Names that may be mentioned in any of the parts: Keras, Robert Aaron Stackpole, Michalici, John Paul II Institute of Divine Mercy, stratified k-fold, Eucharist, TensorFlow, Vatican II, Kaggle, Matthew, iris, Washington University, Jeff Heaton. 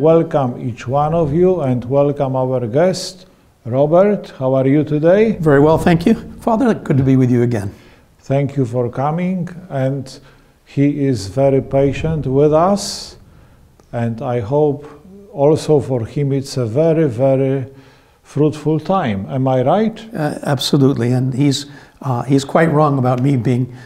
welcome each one of you and welcome our guest. Robert, how are you today? Very well, thank you. Father, good to be with you again. Thank you for coming, and he is very patient with us, and I hope also for him it's a very, very fruitful time. Am I right? Absolutely, and he's quite wrong about me being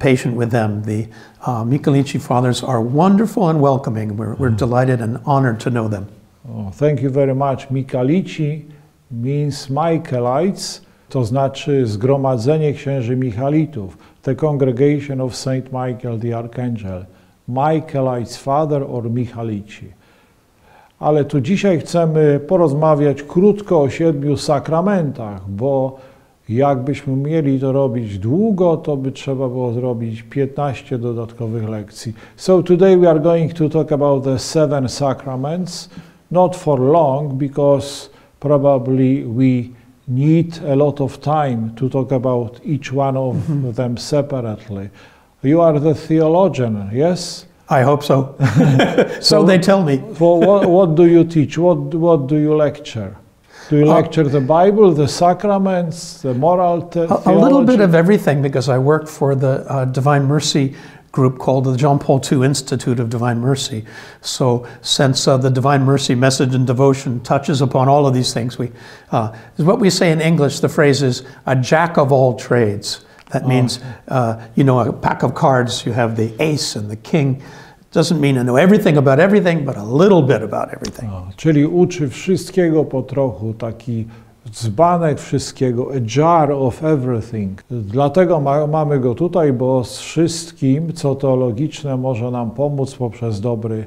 patient with them. The Michalici fathers are wonderful and welcoming. We're delighted and honored to know them. Oh, thank you very much. Michalici means Michaelites, to znaczy Zgromadzenie Księży Michalitów, the Congregation of Saint Michael the Archangel, Michaelites Father or Michalici. Ale tu dzisiaj chcemy porozmawiać krótko o 7 sakramentach, bo jakbyśmy mieli to robić długo, to by trzeba było zrobić 15 dodatkowych lekcji. So today we are going to talk about the 7 sacraments, not for long, because probably we need a lot of time to talk about each one of them separately. You are the theologian, yes? I hope so. So they tell me. For what do you teach? What do you lecture? Do you lecture the Bible, the sacraments, the moral theology? A little bit of everything, because I work for the Divine Mercy group called the John Paul II Institute of Divine Mercy. So since the Divine Mercy message and devotion touches upon all of these things, what we say in English, the phrase is a jack of all trades. That means, you know, a pack of cards, you have the ace and the king. Doesn't mean I know everything about everything, but a little bit about everything. Czyli uczy wszystkiego po trochu, taki dzbanek wszystkiego, a jar of everything. Dlatego mamy go tutaj, bo z wszystkim, co teologiczne, może nam pomóc poprzez dobry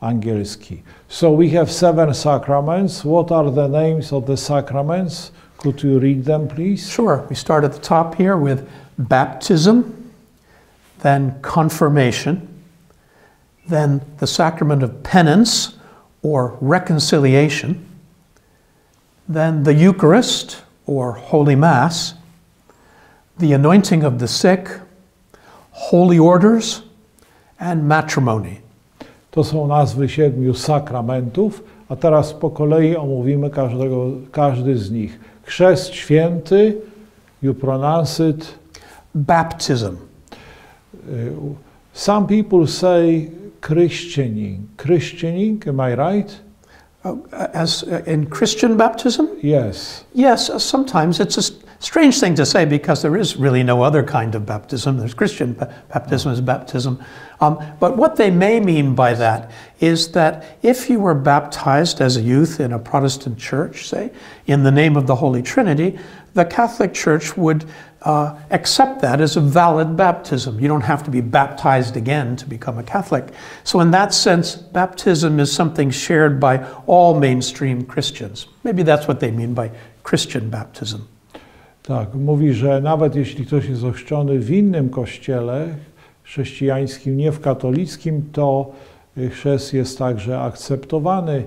angielski. So we have 7 sacraments. What are the names of the sacraments? Could you read them, please? Sure. We start at the top here with baptism, then confirmation, then the sacrament of penance or reconciliation, then the Eucharist or Holy Mass, the anointing of the sick, holy orders, and matrimony. To są nazwy 7 sakramentów, a teraz po kolei omówimy każdy z nich. Chrzest święty, you pronounce it? Baptism. Some people say christening. Christening, am I right? As in Christian baptism? Yes. Yes, sometimes it's a strange thing to say because there is really no other kind of baptism. There's Christian baptism is baptism. But what they may mean by that is that if you were baptized as a youth in a Protestant church, say, in the name of the Holy Trinity, the Catholic Church would accept that as a valid baptism. You don't have to be baptized again to become a Catholic. So in that sense, baptism is something shared by all mainstream Christians. Maybe that's what they mean by Christian baptism. Tak, mówi, że nawet jeśli ktoś jest ochrzczony w innym kościele chrześcijańskim, nie w katolickim, to chrzest jest także akceptowany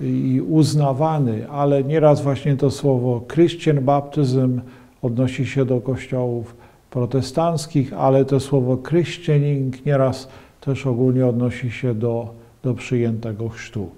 i uznawany, ale nieraz właśnie to słowo Christian baptism odnosi się do kościołów protestanckich, ale to słowo christening nieraz też ogólnie odnosi się do przyjętego chrztu.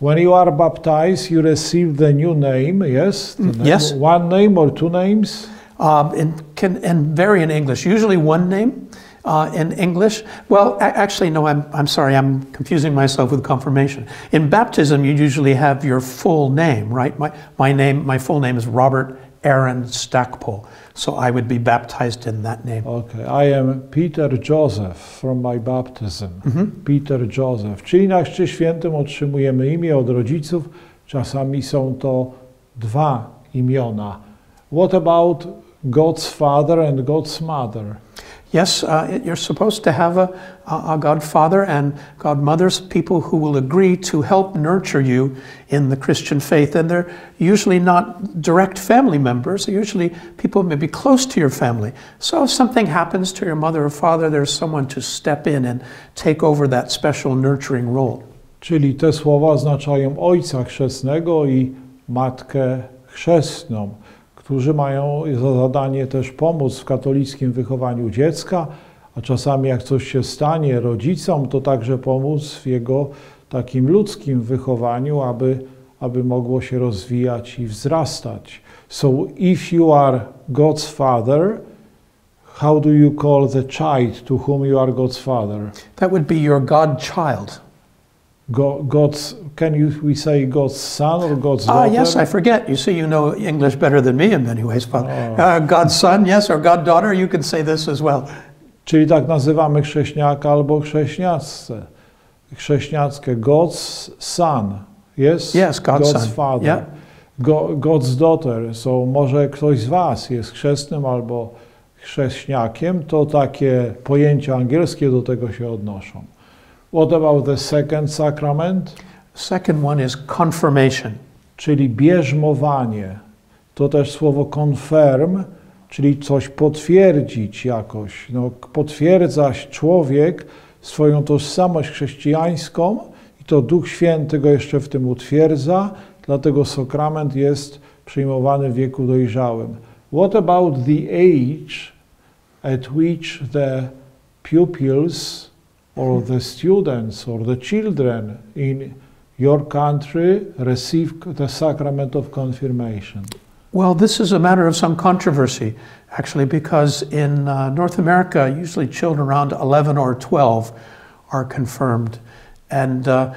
When you are baptized, you receive the new name, yes? The name, yes. One name or two names? And vary in English. Usually one name in English. Well, actually, no, I'm sorry. I'm confusing myself with confirmation. In baptism, you usually have your full name, right? My full name is Robert Aaron Stackpole. So I would be baptized in that name. Okay, I am Peter Joseph from my baptism. Peter Joseph. Czyli na Chrzcie Świętym otrzymujemy imię od rodziców. Czasami są to 2 imiona. What about God's father and God's mother? Yes, you're supposed to have a godfather and godmothers, people who will agree to help nurture you in the Christian faith. And they're usually not direct family members. They're usually people may be close to your family. So if something happens to your mother or father, there's someone to step in and take over that special nurturing role. Czyli te słowa oznaczają ojca chrzestnego i matkę chrzestną, którzy mają za zadanie też pomóc w katolickim wychowaniu dziecka, a czasami jak coś się stanie rodzicom, to także pomóc w jego takim ludzkim wychowaniu, aby mogło się rozwijać i wzrastać. So if you are God's father, how do you call the child to whom you are God's father? That would be your godchild. Can we say God's son or God's daughter? Ah, yes, I forget. You see, you know English better than me in many ways, Father. God's son, yes, or goddaughter, you can say this as well. Czyli tak nazywamy chrześniaka albo chrześniackę. Chrześniackie, God's son, yes? Yes, God's son. Father. Yeah. God's daughter. So może ktoś z was jest chrzestnym albo chrześniakiem, to takie pojęcia angielskie do tego się odnoszą. What about the second sacrament? Second one is confirmation. Czyli bierzmowanie. To też słowo confirm, czyli coś potwierdzić jakoś. No, potwierdzać człowiek swoją tożsamość chrześcijańską i to Duch Święty go jeszcze w tym utwierdza, dlatego sakrament jest przyjmowany w wieku dojrzałym. What about the age at which the pupils or the students or the children in your country receive the sacrament of confirmation? Well, this is a matter of some controversy, actually, because in North America, usually children around 11 or 12 are confirmed. And the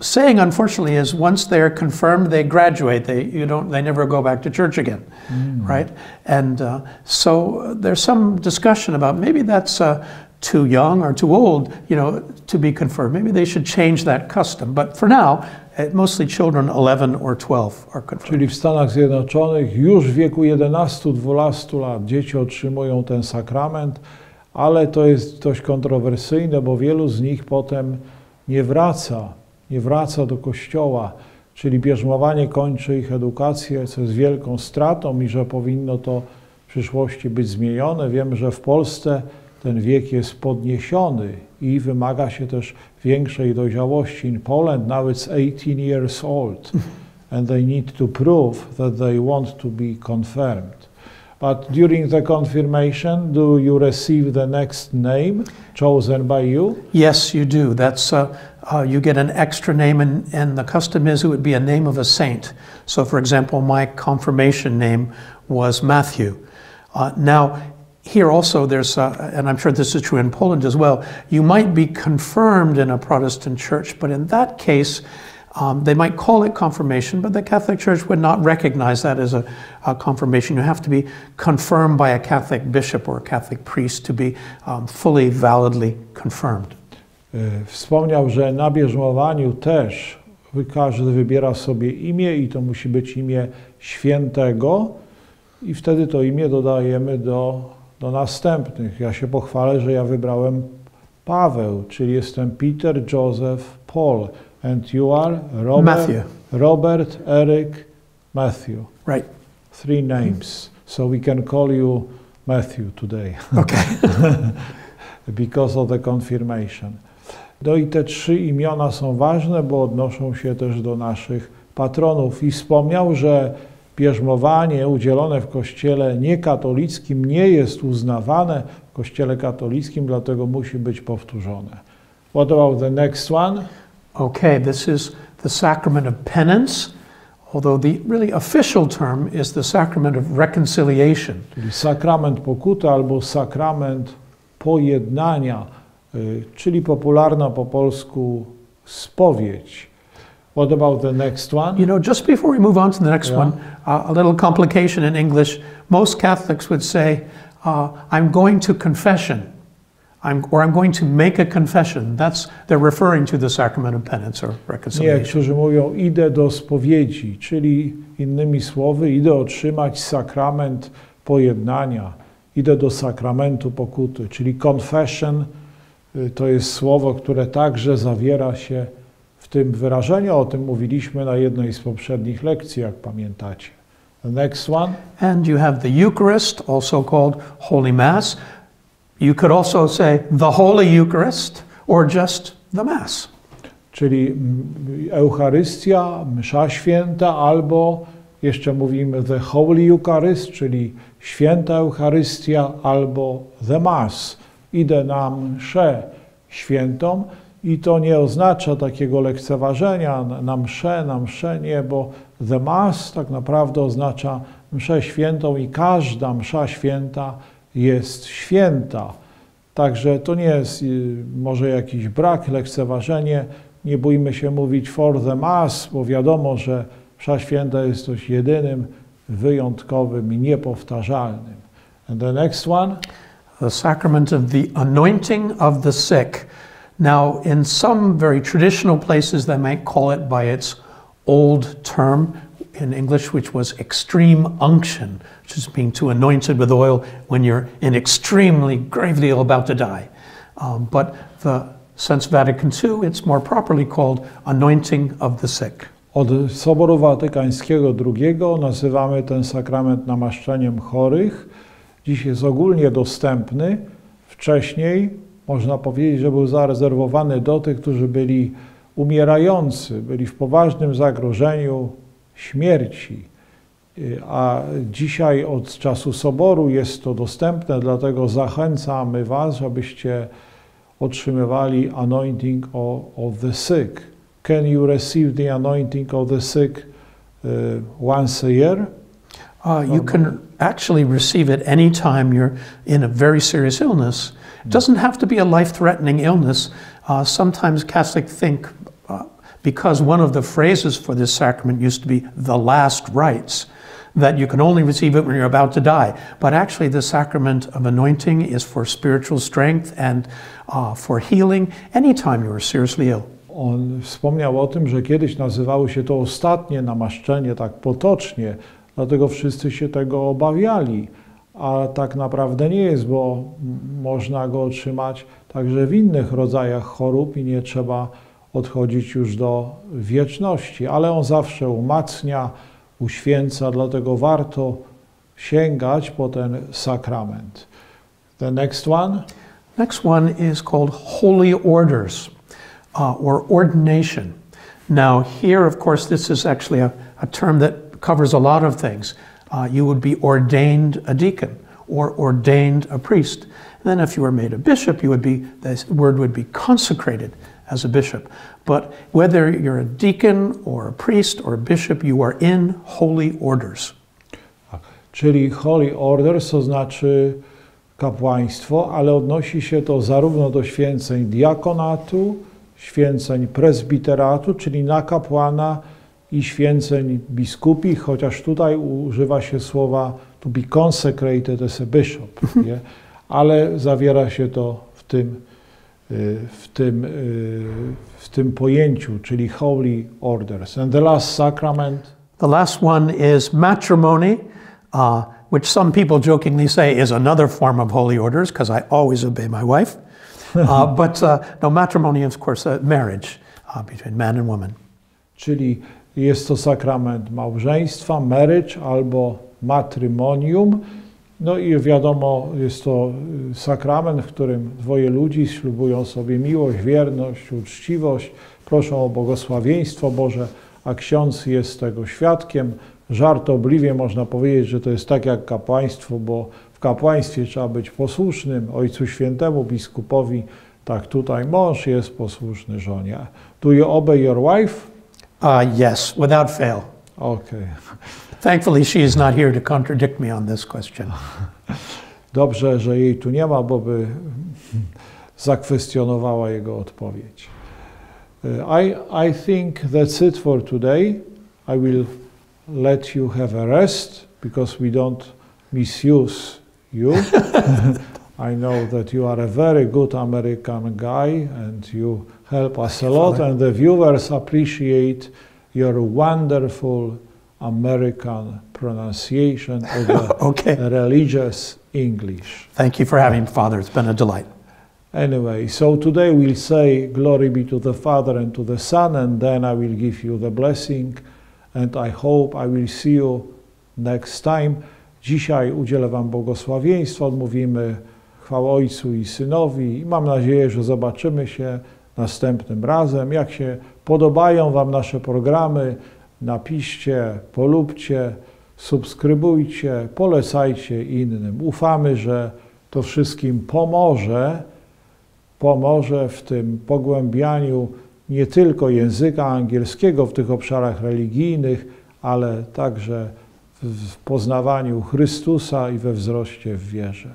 saying, unfortunately, is once they're confirmed, they graduate. They never go back to church again, right? And so there's some discussion about maybe that's too young or too old, you know, to be confirmed. Maybe they should change that custom. But for now, mostly children 11 or 12 are confirmed. Czyli w Stanach Zjednoczonych już w wieku 11-12 lat dzieci otrzymują ten sakrament, ale to jest dość kontrowersyjne, bo wielu z nich potem nie wraca do kościoła, czyli bierzmowanie kończy ich edukację, co jest wielką stratą i że powinno to w przyszłości być zmienione. Wiem, że w Polsce ten wiek jest podniesiony i wymaga się też większej dojrzałości. In Poland now it's 18 years old and they need to prove that they want to be confirmed. But during the confirmation, do you receive the next name chosen by you? Yes, you do. That's you get an extra name, and the custom is it would be a name of a saint. So, for example, my confirmation name was Matthew. Now, here also there's, and I'm sure this is true in Poland as well, you might be confirmed in a Protestant church, but in that case, they might call it confirmation, but the Catholic Church would not recognize that as a confirmation. You have to be confirmed by a Catholic bishop or a Catholic priest to be fully, validly confirmed. Wspomniał, że na bierzmowaniu też każdy wybiera sobie imię i to musi być imię świętego i wtedy to imię dodajemy do następnych. Ja się pochwalę, że ja wybrałem Paweł, czyli jestem Peter, Joseph, Paul. And you are Robert, Matthew. Robert, Eric, Matthew. Right. Three names. So we can call you Matthew today. Okay. Because of the confirmation. No i te trzy imiona są ważne, bo odnoszą się też do naszych patronów. I wspomniał, że bierzmowanie udzielone w kościele niekatolickim nie jest uznawane w kościele katolickim, dlatego musi być powtórzone. What about the next one? Okay, this is the sacrament of penance, although the really official term is the sacrament of reconciliation. Sakrament pokuty albo sakrament pojednania, czyli popularna po polsku spowiedź. What about the next one? You know, just before we move on to the next one, a little complication in English. Most Catholics would say, I'm going to confession. I'm going to make a confession. They're referring to the sacrament of penance or reconciliation. Niektórzy mówią, idę do spowiedzi, czyli innymi słowy, idę otrzymać sakrament pojednania, idę do sakramentu pokuty, czyli confession to jest słowo, które także zawiera się w tym wyrażeniu. O tym mówiliśmy na jednej z poprzednich lekcji, jak pamiętacie. The next one. And you have the Eucharist, also called Holy Mass. You could also say the Holy Eucharist or just the Mass. Czyli Eucharystia, Msza Święta, albo jeszcze mówimy the Holy Eucharist, czyli Święta Eucharystia, albo the Mass. Idę na mszę świętą. I to nie oznacza takiego lekceważenia na mszę nie, bo the mass tak naprawdę oznacza mszę świętą i każda msza święta jest święta. Także to nie jest może jakiś brak, lekceważenie. Nie bójmy się mówić for the mass, bo wiadomo, że msza święta jest coś jedynym, wyjątkowym i niepowtarzalnym. And the next one. The sacrament of the anointing of the sick. Now, in some very traditional places, they might call it by its old term in English, which was extreme unction, which is being too anointed with oil when you're in extremely gravely ill about to die. But since Vatican II, it's more properly called anointing of the sick. Od Soboru Watykańskiego II nazywamy ten sakrament namaszczeniem chorych. Dziś jest ogólnie dostępny. Wcześniej można powiedzieć, że był zarezerwowany do tych, którzy byli umierający, byli w poważnym zagrożeniu śmierci. A dzisiaj od czasu Soboru jest to dostępne, dlatego zachęcamy was, abyście otrzymywali anointing of the sick. Can you receive the anointing of the sick once a year? You can actually receive it any time you're in a very serious illness. It doesn't have to be a life-threatening illness. Sometimes Catholics think, because one of the phrases for this sacrament used to be the last rites, that you can only receive it when you're about to die. But actually the sacrament of anointing is for spiritual strength and for healing anytime you are seriously ill. On wspomniał o tym, że kiedyś nazywało się to ostatnie namaszczenie, tak potocznie, dlatego wszyscy się tego obawiali, a tak naprawdę nie jest, bo można go otrzymać także w innych rodzajach chorób i nie trzeba odchodzić już do wieczności, ale on zawsze umacnia, uświęca, dlatego warto sięgać po ten sakrament. The next one? Next one is called Holy Orders, or ordination. Now here, of course, this is actually a term that covers a lot of things. You would be ordained a deacon or ordained a priest. And then if you were made a bishop, you would be, the word would be consecrated as a bishop. But whether you're a deacon or a priest or a bishop, you are in holy orders. Czyli holy orders to znaczy kapłaństwo, ale odnosi się to zarówno do święceń diakonatu, święceń prezbiteratu, czyli na kapłana, i święceń biskupich, chociaż tutaj używa się słowa to be consecrated as a bishop, nie? Ale zawiera się to w tym pojęciu, czyli holy orders. And the last sacrament? The last one is matrimony, which some people jokingly say is another form of holy orders, because I always obey my wife. No, matrimony, of course, marriage between man and woman. Czyli jest to sakrament małżeństwa, marriage albo matrymonium. No i wiadomo, jest to sakrament, w którym dwoje ludzi ślubują sobie miłość, wierność, uczciwość, proszą o błogosławieństwo Boże, a ksiądz jest tego świadkiem. Żartobliwie można powiedzieć, że to jest tak jak kapłaństwo, bo w kapłaństwie trzeba być posłusznym Ojcu Świętemu, biskupowi. Tak tutaj mąż jest posłuszny żonie. Do you obey your wife? Yes, without fail. Okay. Thankfully, she is not here to contradict me on this question. Dobrze, że jej tu nie ma, bo by zakwestionowała jego odpowiedź. I think that's it for today. I will let you have a rest because we don't misuse you. I know that you are a very good American guy and you help us a lot, and the viewers appreciate your wonderful American pronunciation of the okay. religious English. Thank you for having me, Father. It's been a delight. Anyway, so today we'll say glory be to the Father and to the Son, and then I will give you the blessing, and I hope I will see you next time. Dzisiaj udzielę wam błogosławieństwa, odmówimy chwałę Ojcu i Synowi i mam nadzieję, że zobaczymy się następnym razem. Jak się podobają wam nasze programy, napiszcie, polubcie, subskrybujcie, polecajcie innym. Ufamy, że to wszystkim pomoże pomoże w tym pogłębianiu nie tylko języka angielskiego w tych obszarach religijnych, ale także w poznawaniu Chrystusa i we wzroście w wierze.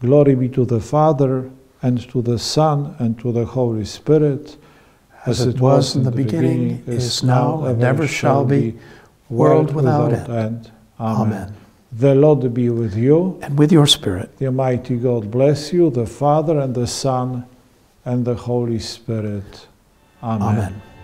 Glory be to the Father, and to the Son, and to the Holy Spirit, as it was in the beginning, is now, and ever shall be, world without end. Amen. The Lord be with you. And with your spirit. The Almighty God bless you, the Father, and the Son, and the Holy Spirit. Amen. Amen.